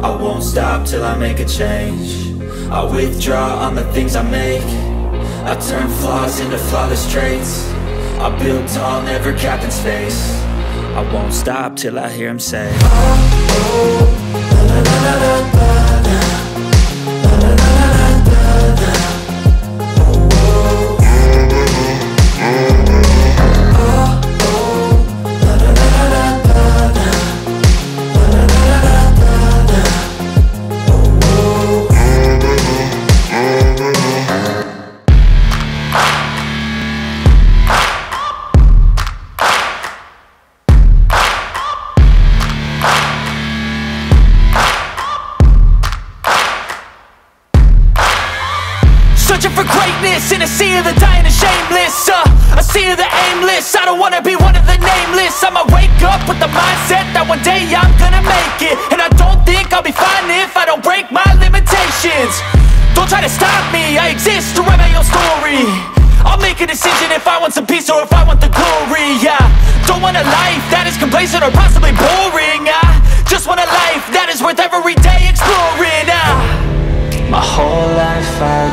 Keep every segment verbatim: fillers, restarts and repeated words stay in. I won't stop till I make a change. I withdraw on the things I make, I turn flaws into flawless traits. I build tall, never capped in space. I won't stop till I hear him say, oh, oh, la, la, la, la, la. Searching for greatness in a sea of the dying and shameless, uh, a sea of the aimless. I don't wanna be one of the nameless. I'ma wake up with the mindset that one day I'm gonna make it. And I don't think I'll be fine if I don't break my limitations. Don't try to stop me, I exist to write my own story. I'll make a decision if I want some peace or if I want the glory, yeah. Don't want a life that is complacent or possibly boring, I just want a life that is worth every day exploring, uh. My whole life I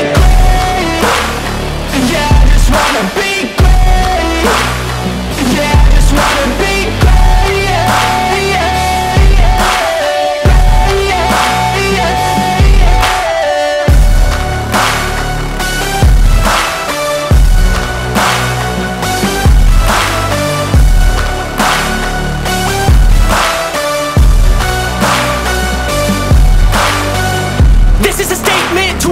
great. Yeah, I just wanna be.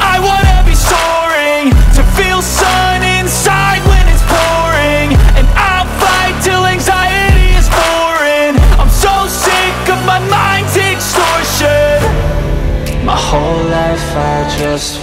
I wanna be soaring, to feel sun inside when it's pouring. And I'll fight till anxiety is foreign. I'm so sick of my mind's extortion. My whole life I just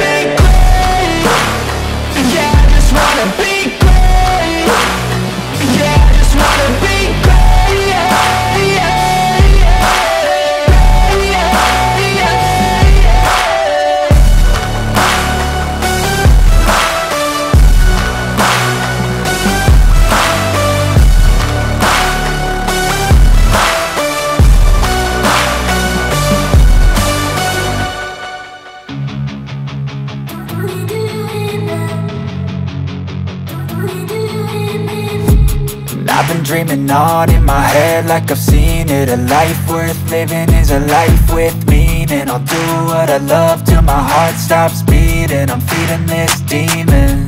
be great. Yeah, I just wanna be. going on in my head like I've seen it. A life worth living is a life with meaning. I'll do what I love till my heart stops beating. I'm feeding this demon.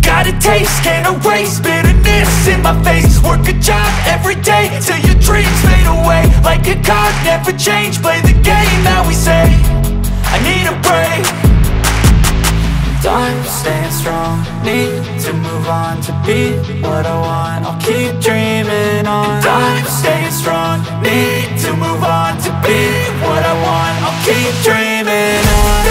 Got a taste, can't erase bitterness in my face. Work a job every day till your dreams fade away. Like a card, never change, play the game that we say. I need a break. I'm staying strong, need to move on to be what I want. I'll keep dreaming on. And I'm staying strong, need to move on to be what I want. I'll keep dreaming on.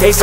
Face